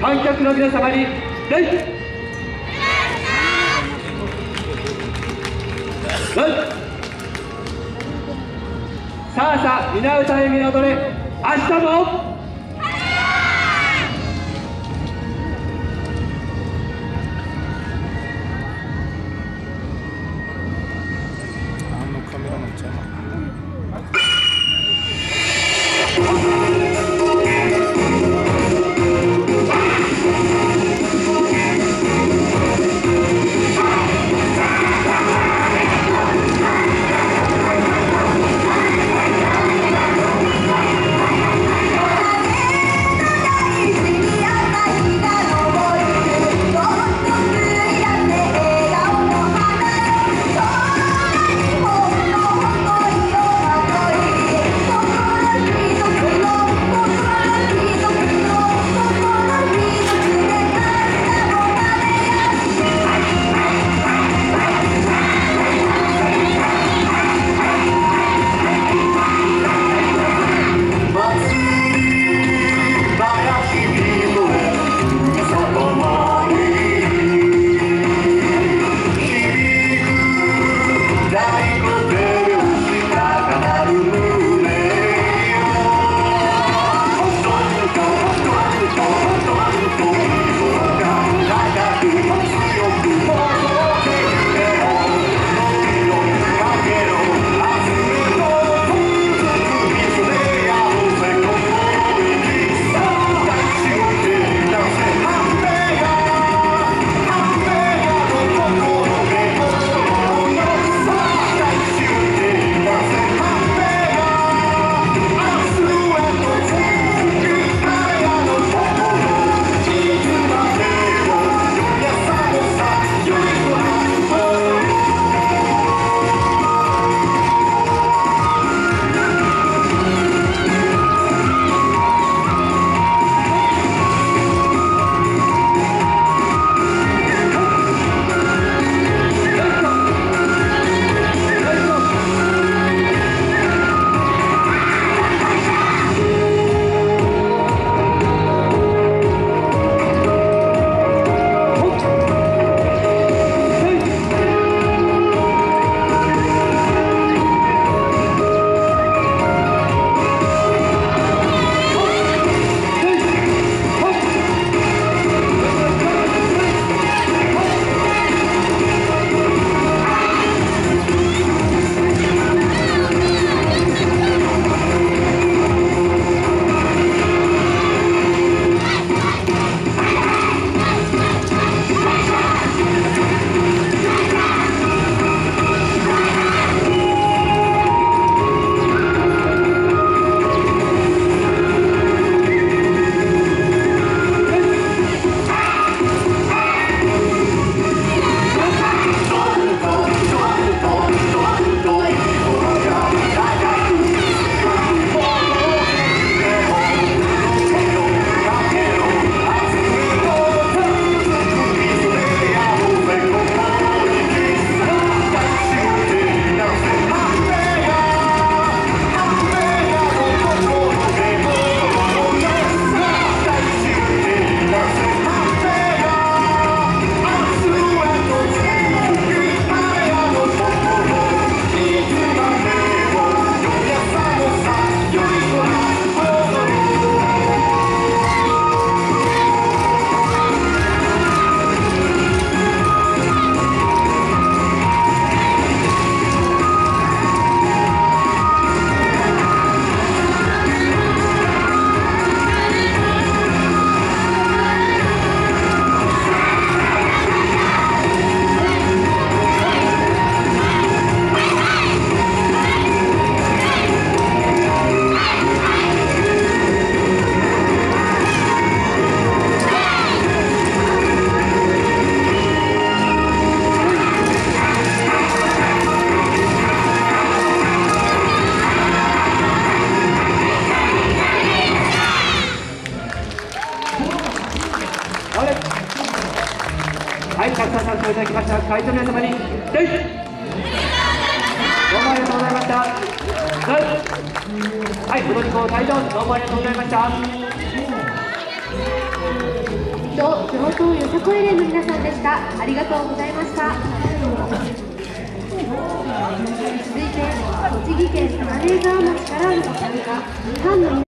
観客の皆様に礼。さあさあ皆歌へ皆踊れ、明日も。はい、たくさん参加いただきました会場の皆様にどうもありがとうございました。はい、ご乗り越え会場どうもありがとうございました。と地元よさこい連の皆さんでした。ありがとうございました。続いて栃木県金沢町からの参加。